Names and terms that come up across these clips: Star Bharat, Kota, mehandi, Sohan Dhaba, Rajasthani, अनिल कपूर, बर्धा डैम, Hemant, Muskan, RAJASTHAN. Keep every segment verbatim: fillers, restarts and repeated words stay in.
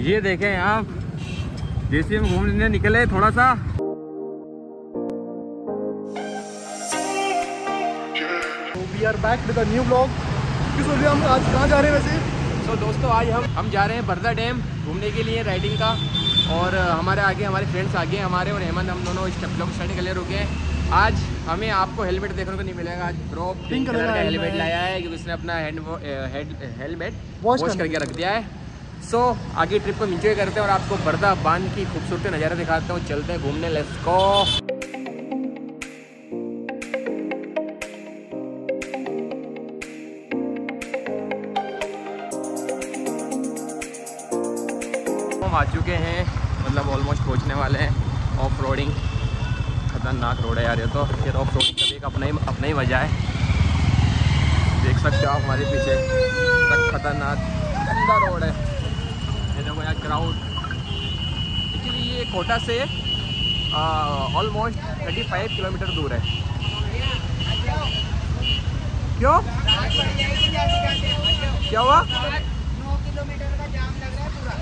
ये देखें आप, जैसे हम घूमने निकले थोड़ा सा we are back with a new blog. हम आज कहाँ जा रहे हैं वैसे? सो so, दोस्तों आज हम हम जा रहे हैं बर्धा डैम घूमने के लिए राइडिंग का, और हमारे आगे हमारे फ्रेंड्स आगे हमारे और अहमद, हम दोनों इस ब्लॉग स्टार्ट निकले रुके हैं। आज हमें आपको हेलमेट देखने को नहीं मिलेगा, आज ब्रो पिंक कलर का हेलमेट लाया है क्योंकि उसने अपना हैंड हेलमेट वॉश करके रख दिया है। सो so, आगे ट्रिप को एंजॉय करते हैं और आपको बर्धा बांध की खूबसूरती नज़ारा दिखाते हैं। चलते हैं घूमने, लेट्स गो। हम आ चुके हैं, मतलब ऑलमोस्ट पहुंचने वाले हैं। ऑफ रोडिंग खतरनाक रोड है यार ये तो, फिर ऑफ रोडिंग का भी एक अपना ही अपना ही मजा है। देख सकते हो हमारे पीछे खतरनाक गंदा रोड है। यहाँ क्राउड एक्चुअली ये कोटा से ऑलमोस्ट पैंतीस किलोमीटर दूर है। क्यों क्या हुआ? नौ किलोमीटर का जाम लग रहा है पूरा।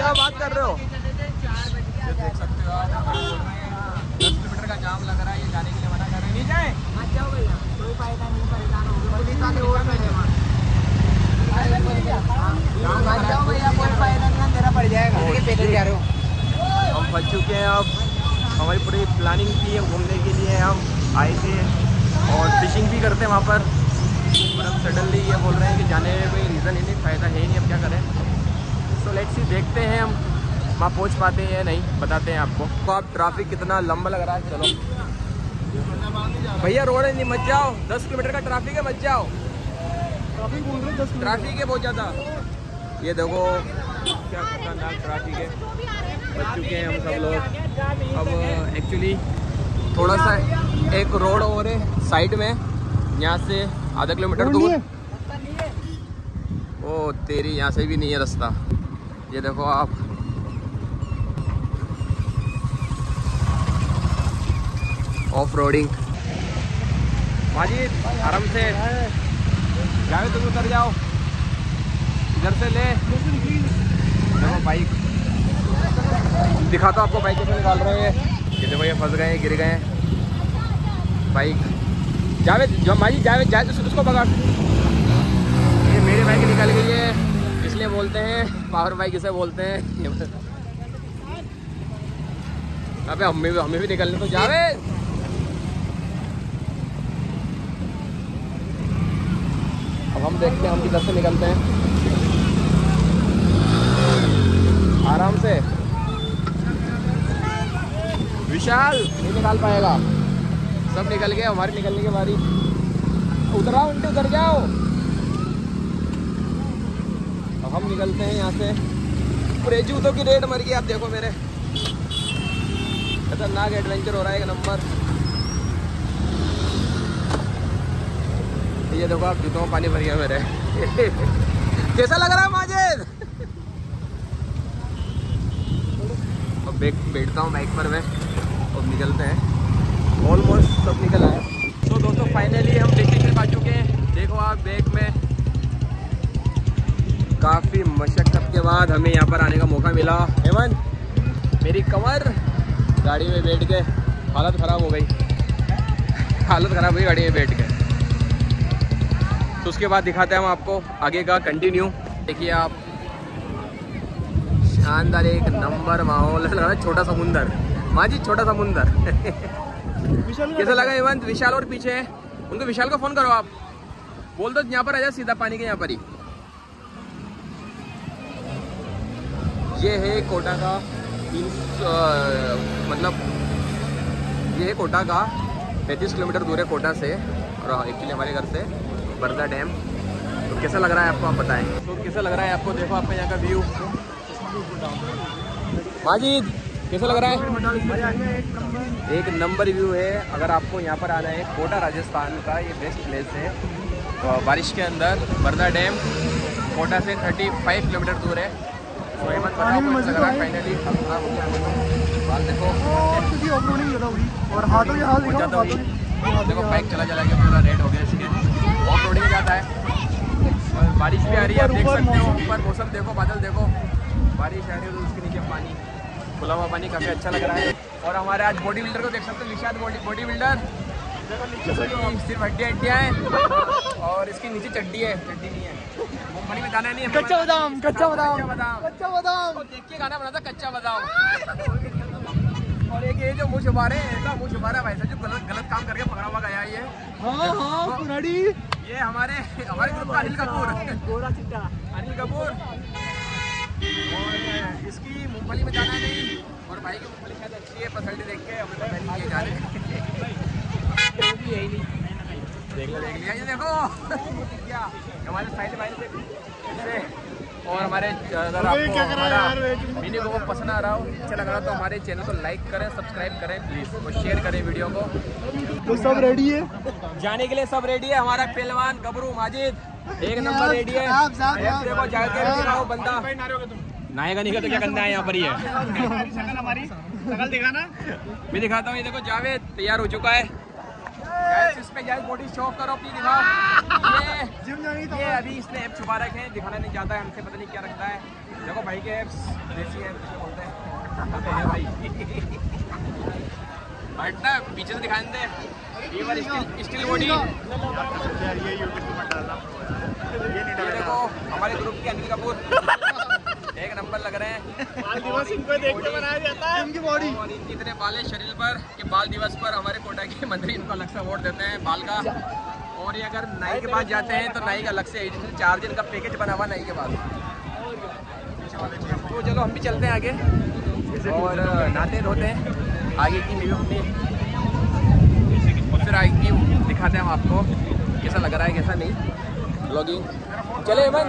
क्या बात कर रहे हो? देख सकते हो आप, दस किलोमीटर का जाम लग रहा है। ये जाने के लिए मना कर रहे हैं, नहीं जाए कोई फायदा नहीं, परेशान होगा तेरा पड़ जाएगा। हम फंस चुके हैं अब, हमारी पूरी प्लानिंग थी हम घूमने के लिए हम आए थे और फिशिंग भी करते हैं वहाँ पर, पर हम सडनली ये बोल रहे हैं कि जाने में रीज़न ही नहीं, फ़ायदा है ही नहीं, अब क्या करें। सो लेट्स सी, देखते हैं हम वहाँ पहुँच पाते हैं या नहीं, बताते हैं आपको। तो आप ट्रैफिक कितना लंबा लग रहा है। चलो भैया रोड है, नहीं मत जाओ, दस किलोमीटर का ट्रैफिक है, मत जाओ। ट्रैफिक है बहुत ज़्यादा, ये देखो क्या खतरनाक ट्रैफिक है। बच चुके हैं हम सब लोग अब। एक्चुअली थोड़ा सा एक रोड और है साइड में, यहाँ से आधा किलोमीटर दूर। ओ तेरी, यहाँ से भी नहीं है रास्ता। ये देखो आप, ऑफ रोडिंग। माजिद आराम से जाओ, तुम उतर जाओ इधर से, ले देखो बाइक, दिखाता तो आपको बाइक कैसे निकाल रहे हैं। ये देखो ये फंस गए, गिर गए बाइक। जावेद जो हमारी जावेद जाए तो उसको पकड़। ये मेरी बाइक निकल गई है, इसलिए बोलते हैं पावर बाइक इसे बोलते हैं। अबे हमें हमें भी निकलने तो जावेद। हम देखते हैं हम किधर से निकलते हैं आराम से। विशाल नहीं निकाल पाएगा, सब निकल गए, हमारी निकलने के बारी। उतराओ उनके, उतर जाओ। अब हम निकलते हैं यहाँ से। पूरे जूतों की रेट मर गई, आप देखो मेरे, खतरनाक एडवेंचर हो रहा है एक नंबर। ये देखो आप, जूतों में पानी भर गया मेरे। कैसा लग रहा है माजिद? अब बैठता हूँ बाइक पर मैं, अब निकलते हैं। ऑलमोस्ट सब निकल आया। तो दोस्तों फाइनली हम डेस्टिनेशन पहुँच चुके हैं। देखो आप बैग में, काफ़ी मशक्कत के बाद हमें यहाँ पर आने का मौका मिला। हेमन मेरी कमर, गाड़ी में बैठ के हालत ख़राब हो गई, हालत ख़राब हुई गाड़ी में बैठ के। तो उसके बाद दिखाते हैं हम आपको आगे का कंटिन्यू। देखिए आप, शानदार एक नंबर माहौल लग रहा है। छोटा समुंदर माजी, छोटा समुंदर। कैसा लगा हेमंत? विशाल और पीछे है, उनको विशाल को फ़ोन करो, आप बोल दो यहाँ पर आ जाए सीधा पानी के यहाँ पर ही। ये है कोटा का आ, मतलब ये है कोटा का पैंतीस किलोमीटर दूर है कोटा से और एक्चुअली हमारे घर से बर्धा डैम। तो कैसा लग रहा है आपको, आप बताएं। तो कैसा लग रहा है आपको? देखो आपका यहाँ का व्यू माजिद, कैसा लग रहा है? एक नंबर व्यू है। अगर आपको यहाँ पर आना है, कोटा राजस्थान का ये बेस्ट प्लेस है। तो बारिश के अंदर बर्धा डैम कोटा से पैंतीस किलोमीटर दूर है। तो हेमंत बताओ कैसा लग रहा है फाइनली? देखो देखो बाइक चला चला के पूरा रेड हो गया इसके। ऑफ रोडिंग जाता है, बारिश भी आ रही है, आप देख सकते हो। ऊपर मौसम देखो, बादल देखो, बारिश आ रही है और उसके नीचे पानी, खुला हुआ पानी, काफ़ी अच्छा लग रहा है। और हमारे आज बॉडी बिल्डर को देख सकते हो, निशाद बॉडी बॉडी बिल्डर। सिर्फ हड्डियाँ हड्डियाँ हैं और इसके नीचे चड्डी है, चड्डी नहीं है। मुंबई में गाना नहीं है कच्चा बादाम, कच्चा बादाम, कच्चा बादाम। देखिए गाना बना था कच्चा बादाम। और एक ये जो मुँह छुपा रहे हैं, ऐसा मुँह छुपा रहा है, भाई साहब जो गलत गलत काम करके पकड़ा हुआ गया ये। हाँ हाँ कुनाड़ी, ये हमारे हमारे ग्रुप का अनिल कपूर, गोरा चिट्टा अनिल कपूर। और इसकी मूंगफली में जाना नहीं, और भाई की मूंगफली शायद अच्छी है, पसंदी देख के हमें जा रहे हैं। ये देखो क्या हमारे साहिल भाई से, और हमारे अगर आपको हमारा वीडियो को पसंद आ रहा हो, अच्छा लग रहा हो, तो हमारे चैनल को लाइक करें, सब्सक्राइब करें प्लीज़, और शेयर करें वीडियो को। तो सब रेडी है जाने के लिए, सब रेडी है। हमारा पहलवान गबरू माजिद एक नंबर रेडी है। देखो जाकर बंदा नायेगा नहीं, तो क्या गंदा है यहाँ पर, ये शक्ल हमारी शक्ल दिखाना, मैं दिखाता हूँ। ये देखो जावेद तैयार हो चुका है, इसमें जाए बॉडी शो ऑफ करो अपनी, दिखाओ। ये जिम जानी तो ये अभी इसने ऐप छुपा रखे हैं, दिखाना नहीं चाहता है हमसे, पता नहीं क्या रखता है। देखो भाई के ऐप्स देसी ऐप्स बोलते हैं भाई, हटना पीछे से दिखाने दे। ये बार स्टिल स्टिल बॉडी ये यूट्यूब पर डालना, ये नहीं डालना। देखो हमारे ग्रुप के अनिल कपूर एक नंबर लग रहे हैं। बाल दिवस इनको देख के मनाया जाता है, इनकी बॉडी और इनकी इतने बाल है शरीर पर कि बाल दिवस पर हमारे कोटा के मंत्री इनको अलग से अवार्ड देते हैं बाल का। और ये अगर नाई के पास जाते हैं तो नाई का अलग से एडिशनल चार्ज इनका पैकेज बना हुआ नाई के पास। तो चलो हम भी चलते हैं आगे, और नहाते धोते हैं, आगे की रिव्यू अपनी, फिर आगे की दिखाते हैं हम आपको कैसा लग रहा है कैसा नहीं ब्लॉगिंग। चले एमन,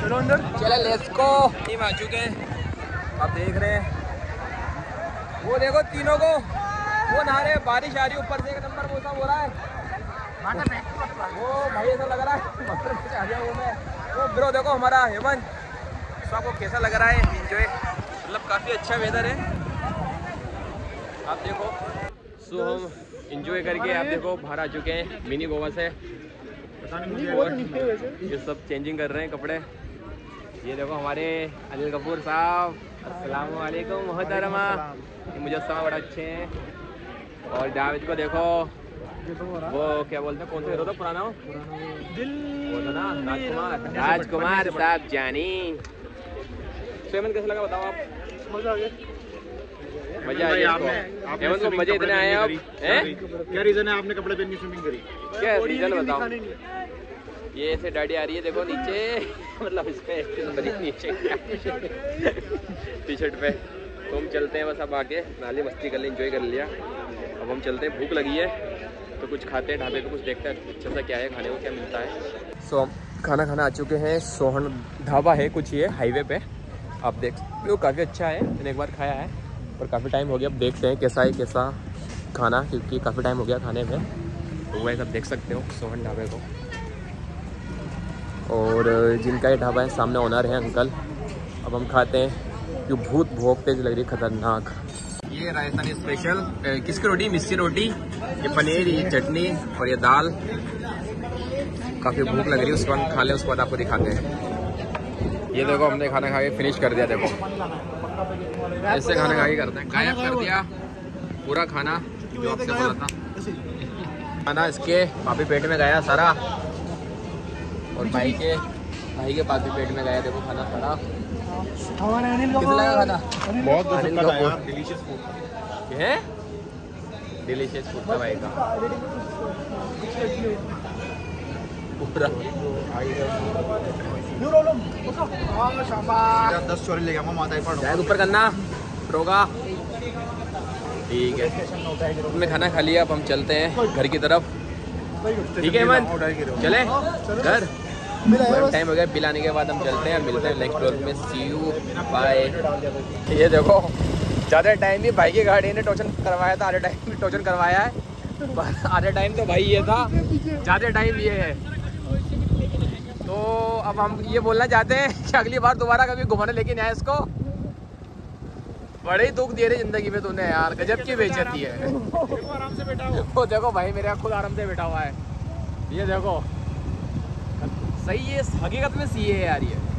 चलो अंदर, चले लेट्स गो। टीम आ चुके हैं, आप देख रहे हैं, वो देखो तीनों को वो नहा रहे हैं। बारिश आ रही है ऊपर से, एक नंबर मौसम हो रहा है। वो भाई ऐसा लग रहा है वो मैं वो ब्रो। देखो हमारा हेमंत, सबको कैसा लग रहा है एंजॉय, मतलब काफ़ी अच्छा वेदर है। आप देखो सो हम एंजॉय करके, आप देखो बाहर आ चुके हैं मिनी गोवा से, और ये सब चेंजिंग कर रहे हैं कपड़े। ये देखो हमारे अनिल कपूर साहब, अस्सलाम वालेकुम मोहतरमा, मुझे सब बड़ा अच्छे हैं। और जावेद को देखो, वो क्या बोलते हैं, कौन सा हीरो था पुराना, हो दिल ना, राजकुमार, राजकुमार साहब जानी। हेमंत कैसा लगा बताओ आप? मजा आ गया, मजा आ गया आपको? हेमंत को मजे इतने आए आप? क्या रीजन है आपने कपड़े पहन के स्विमिंग करी, क्या रीजन बताओ? ये ऐसे डाढ़ी आ रही है देखो नीचे, मतलब इस पे नीचे टी शर्ट पे। तो हम चलते हैं बस, अब आके नाले मस्ती कर ली, एंजॉय कर लिया, अब हम चलते हैं, भूख लगी है तो कुछ खाते हैं ढाबे पे, कुछ देखते हैं अच्छा सा क्या है खाने को, क्या मिलता है। सो हम खाना खाना आ चुके हैं, सोहन ढाबा है कुछ, ये हाईवे पे आप देख सकते हो, काफ़ी अच्छा है, मैंने एक बार खाया है और काफ़ी टाइम हो गया। अब देखते हैं कैसा है कैसा खाना, क्योंकि काफ़ी टाइम हो गया खाने में। तो वह सब देख सकते हो सोहन ढाबे को, और जिनका ये ढाबा है सामने ओनर है अंकल। अब हम खाते हैं, जो भूत भोग तेज लग रही है, खतरनाक। ये राजस्थानी स्पेशल किसकी रोटी, मिस्सी रोटी, ये पनीर, ये चटनी और ये दाल। काफ़ी भूख लग रही है, उसके बाद खा लें, उसके बाद आपको दिखाते हैं। ये देखो हमने खाना खा के फिनिश कर दिया, देखो ऐसे खाना खा के करते हैं, गायब कर दिया पूरा खाना जो आपसे बोला था। खाना इसके पापी पेट में गया सारा, और भाई के भाई के पास भी पेट में गया, देखो खाना खड़ा। खाना बहुत डिलीशियस फूड है, डिलीशियस फूड था भाई का पूरा। दस चोरी ले गया ऊपर करना रोगा, ठीक है। हमने खाना खा लिया, अब हम चलते हैं घर की तरफ, ठीक है हेमंत? चले घर, टाइम हो गया पिलाने के बाद, हम चलते हैं, मिलते हैं नेक्स्ट व्लॉग में, सी यू बाय। ये देखो ज़्यादा टाइम भी भाई की गाड़ी ने टोचन करवाया था, आधे टाइम भी टोचन करवाया है, पर आधे टाइम तो भाई ये था, ज़्यादा टाइम ये है। तो अब हम ये बोलना चाहते हैं कि अगली बार दोबारा कभी घुमाने लेके नहीं आए इसको, बड़े ही दुख दे रहे ज़िंदगी में तूने यार, गजब की बेइज्जती है। वो देखो भाई मेरे खुद आराम से बैठा हुआ है, ये देखो सही है, हकीकत में सही है यार ये।